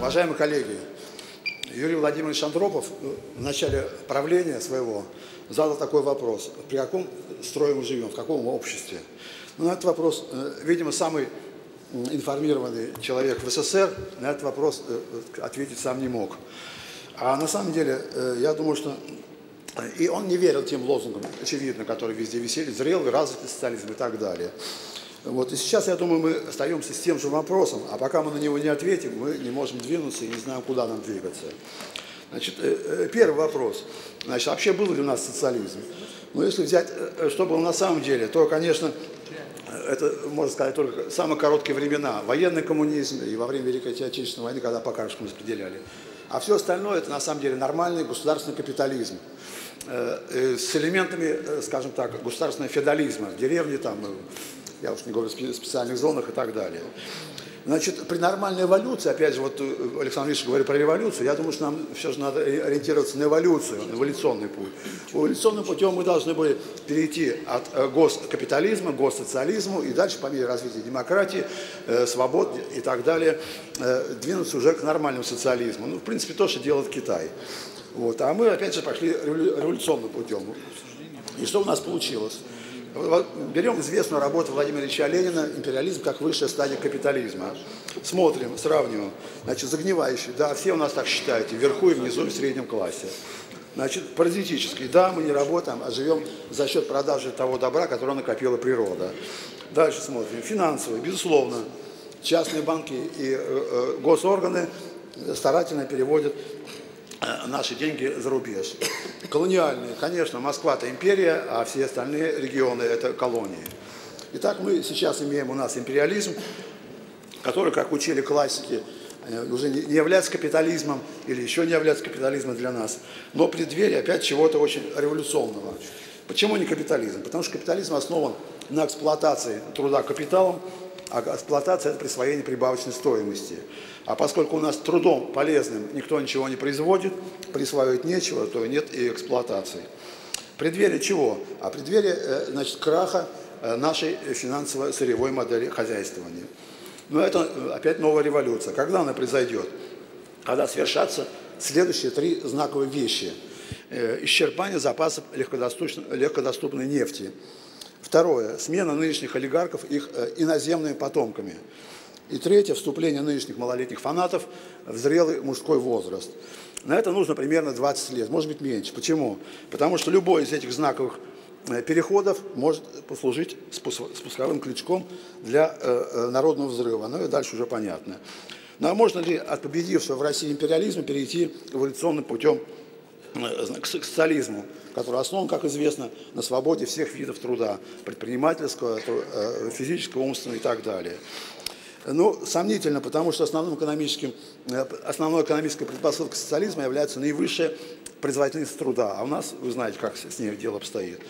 Уважаемые коллеги, Юрий Владимирович Андропов в начале правления своего задал такой вопрос: при каком строе мы живем, в каком обществе? Ну, на этот вопрос, видимо, самый информированный человек в СССР на этот вопрос ответить сам не мог. А на самом деле, я думаю, что и он не верил тем лозунгам, очевидно, которые везде висели: зрелый, развитый социализм и так далее. Вот. И сейчас, я думаю, мы остаемся с тем же вопросом, а пока мы на него не ответим, мы не можем двинуться и не знаем, куда нам двигаться. Значит, первый вопрос. Значит, вообще был ли у нас социализм? Ну, если взять, что было на самом деле, то, конечно, это, можно сказать, только самые короткие времена. Военный коммунизм и во время Великой Отечественной войны, когда по карточкам распределяли. А все остальное, это на самом деле нормальный государственный капитализм с элементами, скажем так, государственного феодализма, деревни там, я уж не говорю в специальных зонах и так далее. Значит, при нормальной эволюции, опять же, вот Александр Ильич говорит про революцию, я думаю, что нам все же надо ориентироваться на эволюцию, на эволюционный путь. Эволюционным путем мы должны были перейти от госкапитализма к госсоциализму и дальше по мере развития демократии, свобод и так далее двинуться уже к нормальному социализму. Ну, в принципе, то, что делает Китай. Вот. А мы, опять же, пошли революционным путем. И что у нас получилось? Берем известную работу Владимира Ильича Ленина «Империализм как высшая стадия капитализма». Смотрим, сравниваем. Значит, загнивающий, да, все у нас так считаете, вверху и внизу, и в среднем классе. Значит, паразитический, да, мы не работаем, а живем за счет продажи того добра, которое накопила природа. Дальше смотрим. Финансовый, безусловно, частные банки и госорганы старательно переводят наши деньги за рубеж. Колониальные, конечно, Москва-то империя, а все остальные регионы – это колонии. Итак, мы сейчас имеем у нас империализм, который, как учили классики, уже не является капитализмом или еще не является капитализмом для нас, но преддверие опять чего-то очень революционного. Почему не капитализм? Потому что капитализм основан на эксплуатации труда капиталом, а эксплуатация – это присвоение прибавочной стоимости. А поскольку у нас трудом полезным никто ничего не производит, присваивать нечего, то нет и эксплуатации. Преддверие чего? А преддверие, значит, краха нашей финансово-сырьевой модели хозяйствования. Но это опять новая революция. Когда она произойдет? Когда свершатся следующие три знаковые вещи. Исчерпание запасов легкодоступной нефти. Второе. Смена нынешних олигархов их иноземными потомками. И третье. Вступление нынешних малолетних фанатов в зрелый мужской возраст. На это нужно примерно 20 лет, может быть меньше. Почему? Потому что любой из этих знаковых переходов может послужить спусковым крючком для народного взрыва. Ну и дальше уже понятно. Ну а можно ли от победившего в России империализма перейти эволюционным путем к социализму, который основан, как известно, на свободе всех видов труда, предпринимательского, физического, умственного и так далее? Ну, сомнительно, потому что основной экономической предпосылкой социализма является наивысшая производительность труда, а у нас, вы знаете, как с ней дело обстоит.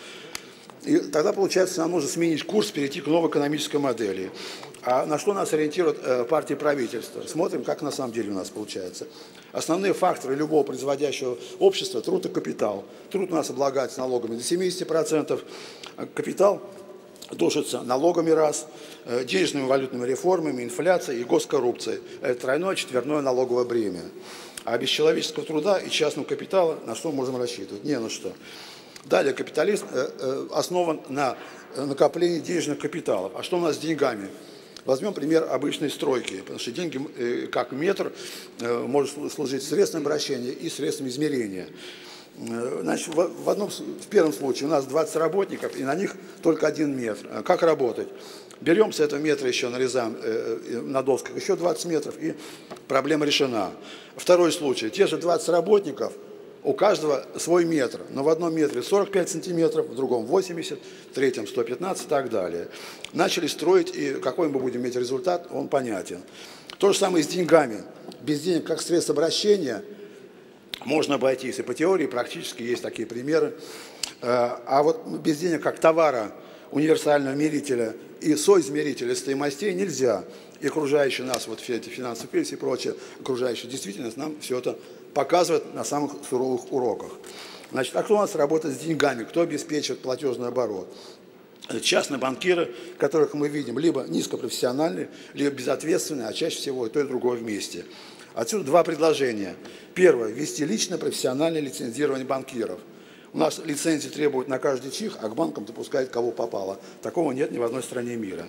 И тогда, получается, нам нужно сменить курс, перейти к новой экономической модели. А на что нас ориентирует партия правительства? Смотрим, как на самом деле у нас получается. Основные факторы любого производящего общества – труд и капитал. Труд у нас облагается налогами до 70%, капитал душится налогами раз, денежными валютными реформами, инфляцией и госкоррупцией. Это тройное, четверное налоговое бремя. А без человеческого труда и частного капитала на что можем рассчитывать? Не на что. Далее, капитализм основан на накоплении денежных капиталов. А что у нас с деньгами? Возьмем пример обычной стройки, потому что деньги, как метр, может служить средством обращения и средством измерения. Значит, в первом случае у нас 20 работников, и на них только 1 метр. Как работать? Берем с этого метра еще, нарезаем на досках еще 20 метров, и проблема решена. Второй случай. Те же 20 работников, у каждого свой метр, но в одном метре 45 сантиметров, в другом 80, в третьем 115 и так далее. Начали строить, и какой мы будем иметь результат, он понятен. То же самое с деньгами. Без денег как средств обращения можно обойтись, и по теории практически есть такие примеры. А вот без денег как товара, универсального мерителя и соизмерителя стоимостей нельзя. И окружающие нас, вот все эти финансовые кризисы и прочее, окружающая действительность нам все это показывает на самых суровых уроках. Значит, а кто у нас работает с деньгами, кто обеспечивает платежный оборот? Частные банкиры, которых мы видим, либо низкопрофессиональные, либо безответственные, а чаще всего и то, и другое вместе. Отсюда два предложения. Первое. Ввести лично профессиональное лицензирование банкиров. У нас лицензии требуют на каждый чих, а к банкам допускают кого попало. Такого нет ни в одной стране мира.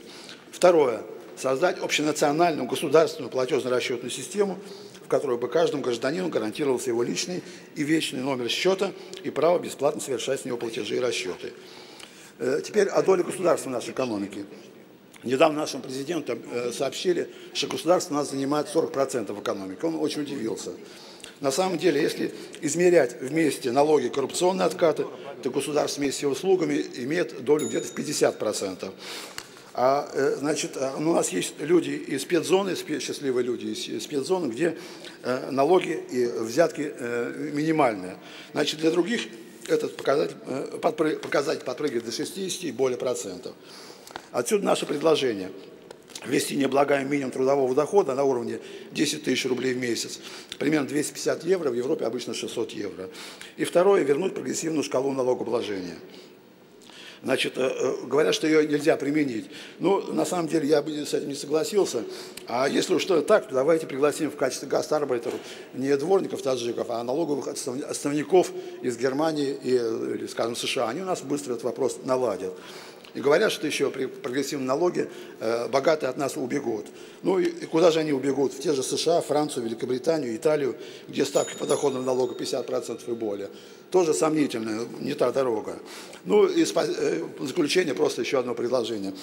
Второе. Создать общенациональную государственную платежно-расчетную систему, в которой бы каждому гражданину гарантировался его личный и вечный номер счета и право бесплатно совершать с него платежи и расчеты. Теперь о доле государства в нашей экономике. Недавно нашему президенту сообщили, что государство у нас занимает 40% экономики. Он очень удивился. На самом деле, если измерять вместе налоги и коррупционные откаты, то государство вместе с услугами имеет долю где-то в 50%. А, значит, у нас есть люди из спецзоны, счастливые люди из спецзоны, где налоги и взятки минимальные. Значит, для других этот показатель подпрыгивает до 60 и более процентов. Отсюда наше предложение. Ввести необлагаемый минимум трудового дохода на уровне 10 тысяч рублей в месяц, примерно 250 евро, в Европе обычно 600 евро. И второе, вернуть прогрессивную шкалу налогообложения. Значит, говорят, что ее нельзя применить. Ну, на самом деле, я бы с этим не согласился. А если уж что так, то давайте пригласим в качестве гастарбайтеров не дворников, таджиков, а налоговых отставников из Германии или, скажем, США. Они у нас быстро этот вопрос наладят. И говорят, что еще при прогрессивном налоге богатые от нас убегут. Ну и куда же они убегут? В те же США, Францию, Великобританию, Италию, где ставки подоходного налога 50% и более. Тоже сомнительно, не та дорога. Ну и в заключение просто еще одно предложение.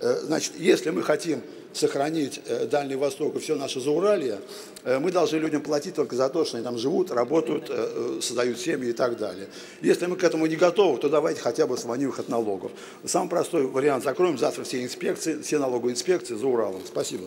Значит, если мы хотим сохранить Дальний Восток и все наше Зауралье, мы должны людям платить только за то, что они там живут, работают, создают семьи и так далее. Если мы к этому не готовы, то давайте хотя бы освободим их от налогов. Самый простой вариант. Закроем завтра все инспекции, все налоговые инспекции за Уралом. Спасибо.